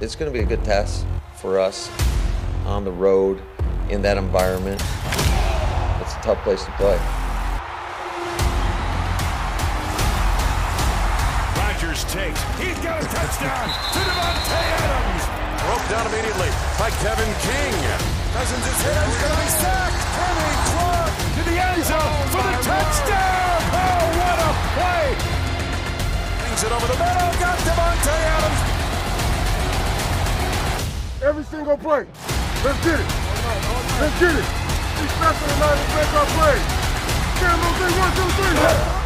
It's going to be a good test for us on the road in that environment. It's a tough place to play. Rodgers takes. He's got a touchdown to Devontae Adams. Broke down immediately by Kevin King. Cousins is hit. He's going to be sacked. Kenny Clark to the end zone for the touchdown. Oh, what a play. Brings it over the middle. Got Devontae Adams. Every single play. Let's get it. Let's get it. He's special tonight to make our play. 1, 2, 3.